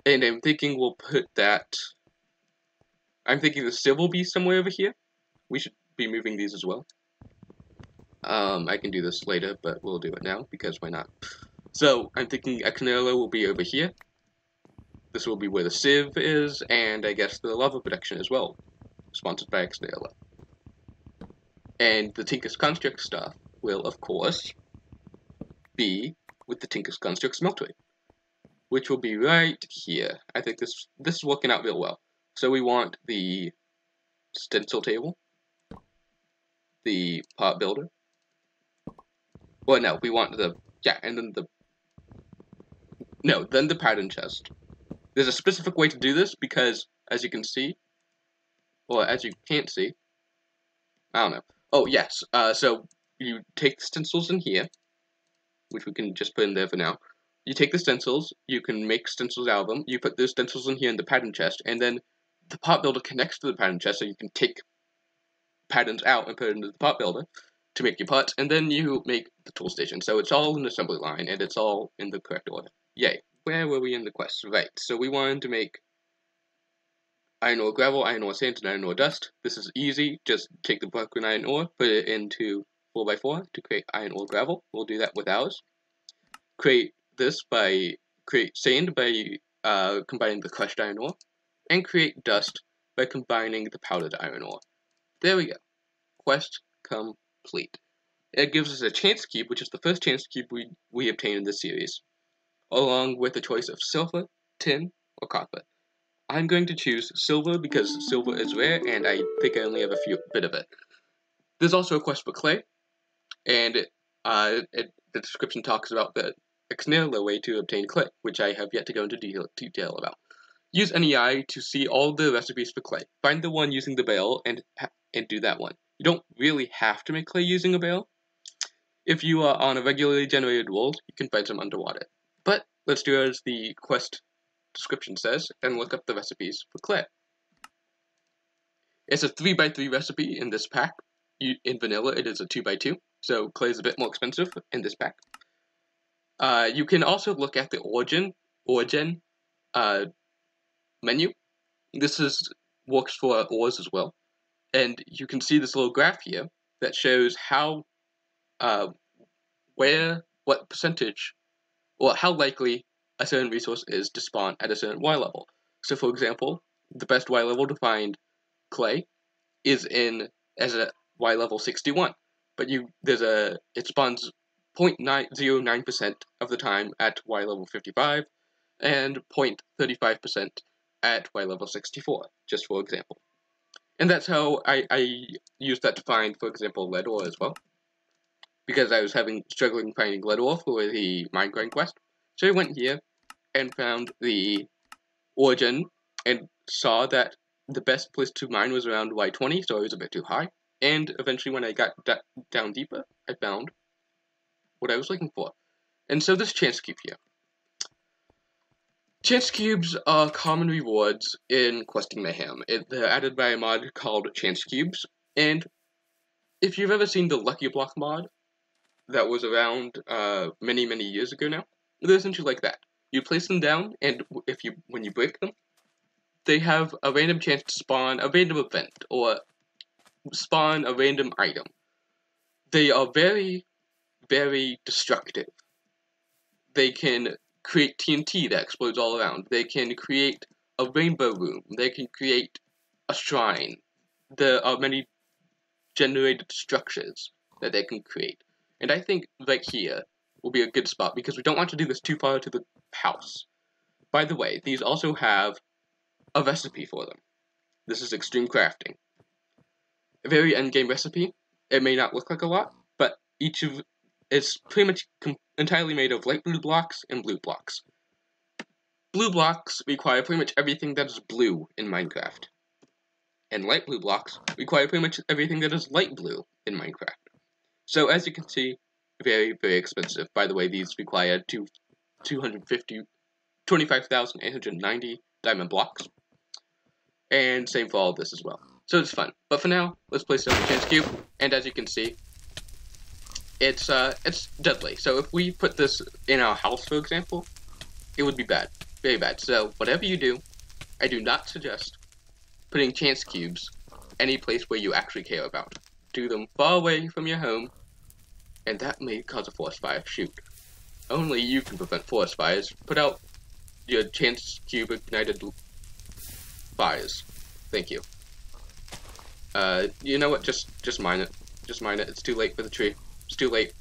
And I'm thinking we'll put that... I'm thinking the sieve will be somewhere over here. We should be moving these as well. Um, I can do this later, but we'll do it now, because why not? So, I'm thinking Ex Nihilo will be over here. This will be where the sieve is, and I guess the lava production as well. Sponsored by Ex Nihilo. And the Tinkers' Construct stuff will, of course, be with the Tinkers' Construct smeltery, which will be right here. I think this this is working out real well. So we want the stencil table, the pot builder. Well, no, we want the yeah, and then the no, then the pattern chest. There's a specific way to do this because, as you can see, or as you can't see, I don't know. Oh yes, uh, so you take the stencils in here, which we can just put in there for now. You take the stencils, you can make stencils out of them, you put those stencils in here in the pattern chest, and then the pot builder connects to the pattern chest, so you can take patterns out and put it into the pot builder to make your pots, and then you make the tool station. So it's all an assembly line, and it's all in the correct order. Yay. Where were we in the quest? Right, so we wanted to make iron ore gravel, iron ore sand, and iron ore dust. This is easy, just take the broken iron ore, put it into four by four to create iron ore gravel. We'll do that with ours. Create this by, create sand by uh, combining the crushed iron ore, and create dust by combining the powdered iron ore. There we go. Quest complete. It gives us a chance cube, which is the first chance cube we, we obtained in this series, along with a choice of silver, tin, or copper. I'm going to choose silver because silver is rare, and I think I only have a few bit of it. There's also a quest for clay, and it, uh, it, the description talks about the Ex Nihilo way to obtain clay, which I have yet to go into de detail about. Use N E I to see all the recipes for clay. Find the one using the barrel and and do that one. You don't really have to make clay using a barrel. If you are on a regularly generated world, you can find some underwater. But let's do as the quest description says and look up the recipes for clay. It's a three by three recipe in this pack. You, in vanilla, it is a two by two, so clay is a bit more expensive in this pack. Uh, you can also look at the origin origin uh, menu. This is works for ores as well. And you can see this little graph here that shows how uh, where, what percentage, or how likely a certain resource is to spawn at a certain Y level. So for example, the best Y level to find clay is in as a Y level sixty-one, but you there's a it spawns zero point nine zero nine percent of the time at Y level fifty-five and zero point three five percent at Y level sixty-four, just for example. And that's how I, I used that to find, for example, lead ore as well, because I was having struggling finding lead ore for the Minecraft quest. So I went here and found the origin and saw that the best place to mine was around Y twenty, so it was a bit too high. And eventually when I got da down deeper, I found what I was looking for. And so this Chance Cube here. Chance Cubes are common rewards in Questing Mayhem. It, they're added by a mod called Chance Cubes, and if you've ever seen the Lucky Block mod that was around uh, many, many years ago now, they're essentially like that. You place them down, and if you when you break them, they have a random chance to spawn a random event, or spawn a random item. They are very, very destructive. They can create T N T that explodes all around. They can create a rainbow room. They can create a shrine. There are many generated structures that they can create. And I think right here will be a good spot because we don't want to do this too far to the house. By the way, these also have a recipe for them. This is extreme crafting. A very endgame recipe. It may not look like a lot, but each of it's pretty much com entirely made of light blue blocks and blue blocks. Blue blocks require pretty much everything that is blue in Minecraft. And light blue blocks require pretty much everything that is light blue in Minecraft. So as you can see, very, very expensive. By the way, these require two, twenty-five thousand eight hundred ninety diamond blocks. And same for all this as well. So it's fun. But for now, let's place it on the Chance Cube. And as you can see, It's, uh, it's deadly. So if we put this in our house, for example, it would be bad. Very bad. So whatever you do, I do not suggest putting Chance Cubes any place where you actually care about. Do them far away from your home, and that may cause a forest fire. Shoot. Only you can prevent forest fires. Put out your Chance Cube ignited fires. Thank you. Uh, you know what? Just, just mine it. Just mine it. It's too late for the tree. It's too late.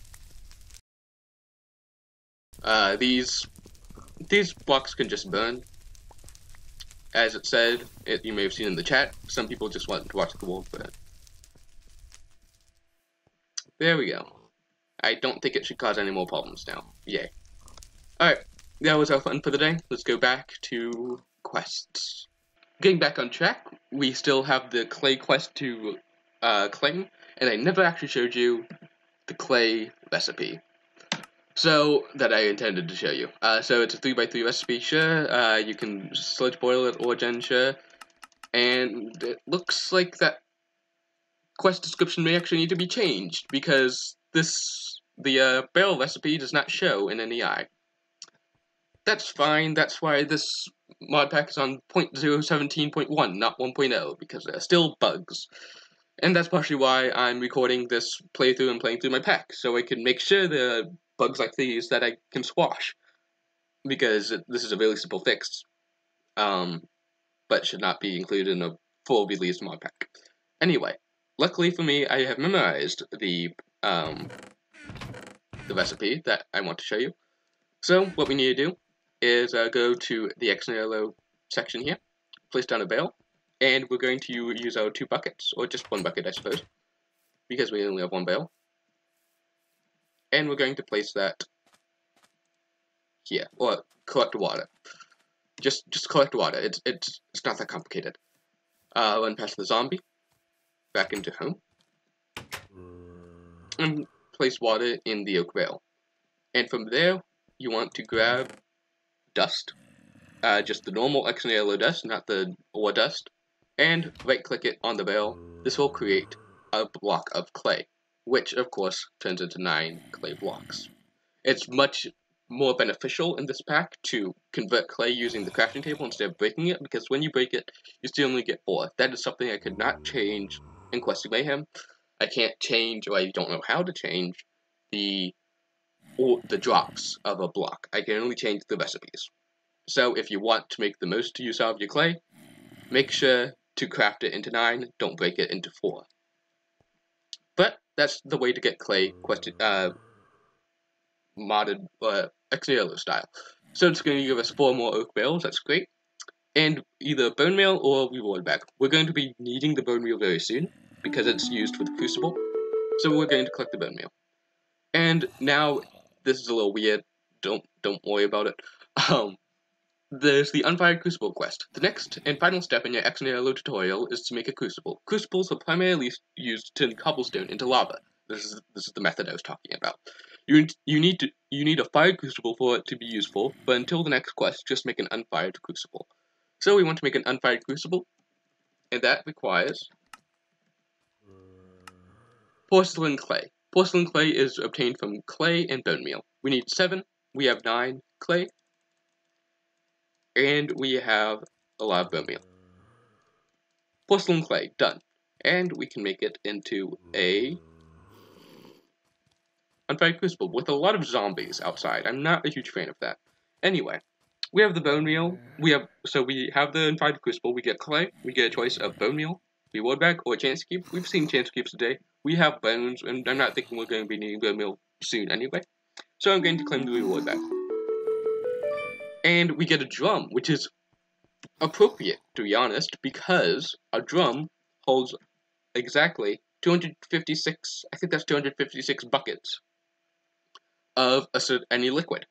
Uh, these these blocks can just burn. As it said, it, you may have seen in the chat, some people just want to watch the world burn. There we go. I don't think it should cause any more problems now. Yay. Alright, that was our fun for the day. Let's go back to quests. Getting back on track, we still have the clay quest to uh, claim, and I never actually showed you the clay recipe, so that I intended to show you. Uh, so it's a three by three recipe, sure, uh, you can sludge boil it or gen, sure, and it looks like that quest description may actually need to be changed, because this, the uh, barrel recipe does not show in N E I. That's fine, that's why this mod pack is on zero point zero one seven point one, not one point oh, because there are still bugs. And that's partially why I'm recording this playthrough and playing through my pack, so I can make sure there are bugs like these that I can squash, because this is a really simple fix, um, but should not be included in a full release mod pack. Anyway, luckily for me, I have memorized the, um, the recipe that I want to show you. So what we need to do is uh, go to the Ex Nihilo section here, place down a barrel, and we're going to use our two buckets, or just one bucket I suppose, because we only have one barrel. And we're going to place that here, or collect water. Just just collect water, it's, it's, it's not that complicated. Uh, run past the zombie, back into home, and place water in the oak barrel. And from there, you want to grab dust, uh, just the normal Ex Nihilo dust, not the ore dust, and right-click it on the barrel. This will create a block of clay, which, of course, turns into nine clay blocks. It's much more beneficial in this pack to convert clay using the crafting table instead of breaking it, because when you break it, you still only get four. That is something I could not change in Questing Mayhem. I can't change, or I don't know how to change, the or the drops of a block. I can only change the recipes. So if you want to make the most use out of your clay, make sure to craft it into nine, don't break it into four. But that's the way to get clay question, uh, modded uh, Ex Nihilo style. So it's going to give us four more oak barrels, that's great. And either bone meal or reward back. We're going to be needing the bone meal very soon, because it's used for the crucible. So we're going to collect the bone meal. And now, this is a little weird, don't don't worry about it. Um, there's the Unfired Crucible quest. The next and final step in your Ex Nihilo tutorial is to make a crucible. Crucibles are primarily used to turn cobblestone into lava. This is this is the method I was talking about. You you need to you need a fired crucible for it to be useful, but until the next quest, just make an unfired crucible. So we want to make an unfired crucible, and that requires porcelain clay. Porcelain clay is obtained from clay and bone meal. We need seven, we have nine clay, and we have a lot of bone meal. Porcelain clay, done. And we can make it into a unfired crucible with a lot of zombies outside. I'm not a huge fan of that. Anyway, we have the bone meal, we have, so we have the unfired crucible, we get clay, we get a choice of bone meal, reward back, or chance cube. We've seen chance cubes today. We have bones, and I'm not thinking we're going to be needing bone meal soon anyway. So I'm going to claim the reward back. And we get a drum, which is appropriate, to be honest, because a drum holds exactly two hundred fifty-six, I think that's two hundred fifty-six buckets of a, any liquid.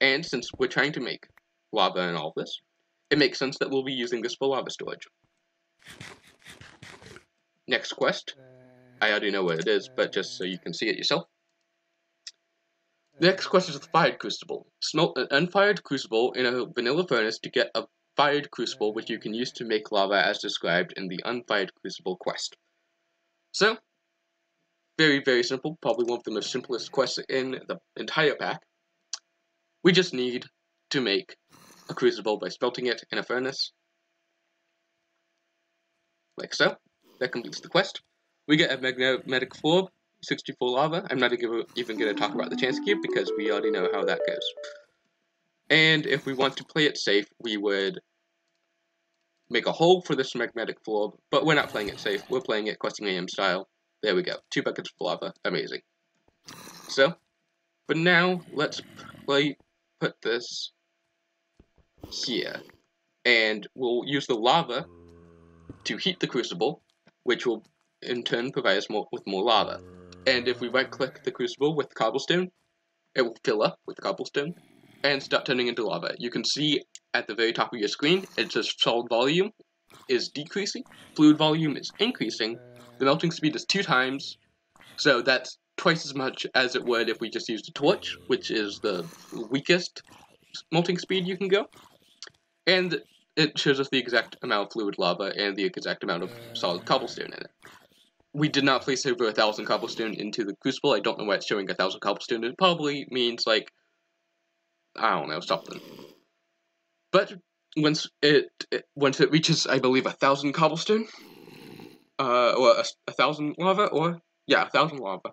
And since we're trying to make lava and all of this, it makes sense that we'll be using this for lava storage. Next quest. I already know what it is, but just so you can see it yourself. The next quest is the fired crucible. Smelt an unfired crucible in a vanilla furnace to get a fired crucible which you can use to make lava as described in the unfired crucible quest. So, very, very simple. Probably one of the most simplest quests in the entire pack. We just need to make a crucible by smelting it in a furnace. Like so. That completes the quest. We get a Magmatic Orb, sixty-four lava. I'm not even going to talk about the Chance Cube because we already know how that goes. And if we want to play it safe, we would make a hole for this Magmatic Orb, but we're not playing it safe. We're playing it Questing Mayhem style. There we go. Two buckets of lava. Amazing. So, but now let's play, put this here. And we'll use the lava to heat the crucible, which will in turn provide us more, with more lava. And if we right click the crucible with cobblestone, it will fill up with cobblestone and start turning into lava. You can see at the very top of your screen, it says solid volume is decreasing, fluid volume is increasing, the melting speed is two times, so that's twice as much as it would if we just used a torch, which is the weakest melting speed you can go. And it shows us the exact amount of fluid lava and the exact amount of solid cobblestone in it. We did not place over a thousand cobblestone into the crucible. I don't know why it's showing a thousand cobblestone. It probably means, like, I don't know, something. But once it, it once it reaches, I believe, a thousand cobblestone, uh, or a, a thousand lava, or, yeah, a thousand lava,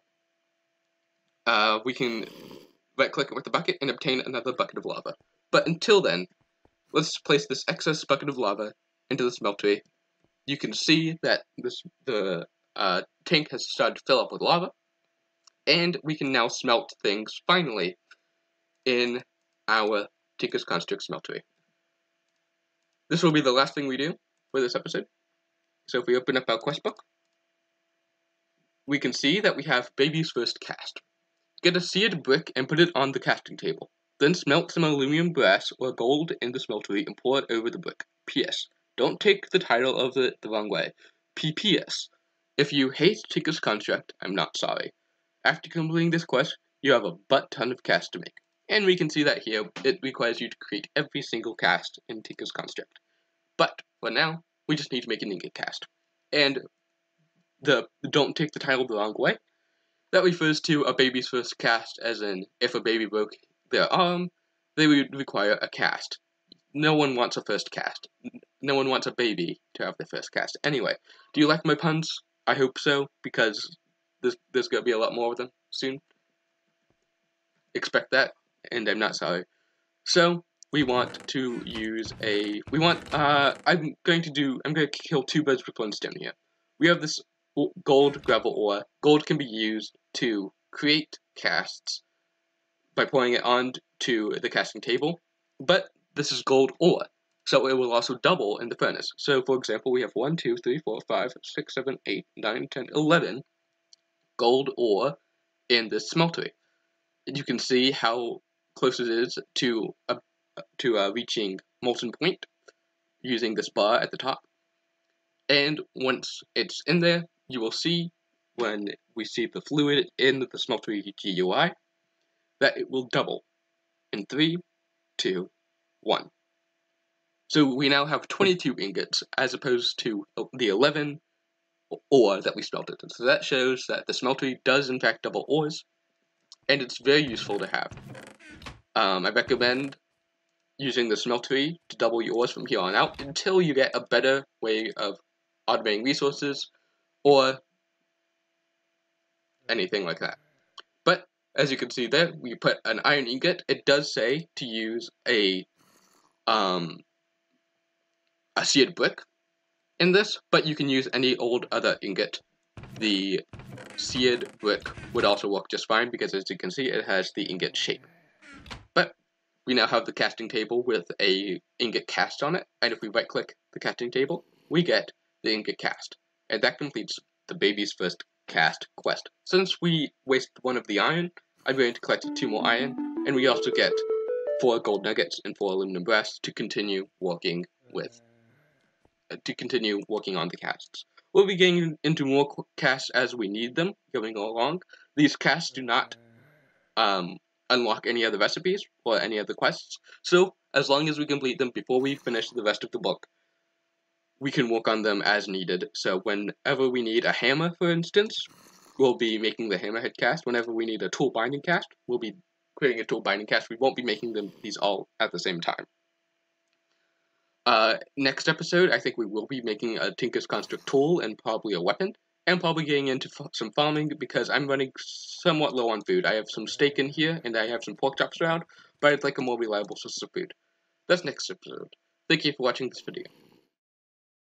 uh, we can right-click it with the bucket and obtain another bucket of lava. But until then, let's place this excess bucket of lava into the smeltery. You can see that this the... Uh, tank has started to fill up with lava, and we can now smelt things, finally, in our Tinkers' Construct smeltery. This will be the last thing we do for this episode. So if we open up our quest book, we can see that we have Baby's First Cast. Get a seared brick and put it on the casting table. Then smelt some aluminum, brass, or gold in the smeltery and pour it over the brick. P S. Don't take the title of it the wrong way. P P S. If you hate Tinkers' Construct, I'm not sorry. After completing this quest, you have a butt-ton of casts to make. And we can see that here, it requires you to create every single cast in Tinkers' Construct. But, for now, we just need to make an ingot cast. And the don't take the title the wrong way, that refers to a baby's first cast, as in, if a baby broke their arm, they would require a cast. No one wants a first cast. No one wants a baby to have their first cast. Anyway, do you like my puns? I hope so, because there's, there's going to be a lot more of them soon. expect that, and I'm not sorry. So we want to use a we want uh I'm going to do I'm going to kill two birds with one stone here. We have this gold gravel ore. Gold can be used to create casts by pouring it onto the casting table, but this is gold ore, so it will also double in the furnace. So for example, we have one, two, three, four, five, six, seven, eight, nine, ten, eleven gold ore in this smeltery. And you can see how close it is to uh, to uh, reaching molten point using this bar at the top. And once it's in there, you will see when we see the fluid in the smeltery G U I that it will double in three, two, one. So we now have twenty-two ingots as opposed to the eleven ore that we smelted. So that shows that the smeltery does in fact double ores, and it's very useful to have. Um, I recommend using the smeltery to double your ores from here on out until you get a better way of automating resources or anything like that. But as you can see there, we put an iron ingot. It does say to use a um, a seared brick in this, but you can use any old other ingot. The seared brick would also work just fine because, as you can see, it has the ingot shape. But we now have the casting table with a ingot cast on it, and if we right click the casting table, we get the ingot cast, and that completes the baby's first cast quest. Since we wasted one of the iron, I'm going to collect two more iron, and we also get four gold nuggets and four aluminum brass to continue working with to continue working on the casts. We'll be getting into more casts as we need them going along. These casts do not um, unlock any other recipes or any other quests, so as long as we complete them before we finish the rest of the book, we can work on them as needed. So whenever we need a hammer, for instance, we'll be making the hammerhead cast. Whenever we need a tool binding cast, we'll be creating a tool binding cast. We won't be making them these all at the same time. Uh, next episode, I think we will be making a Tinkers' Construct tool and probably a weapon, and probably getting into f some farming because I'm running somewhat low on food. I have some steak in here, and I have some pork chops around, but I'd like a more reliable source of food. That's next episode. Thank you for watching this video.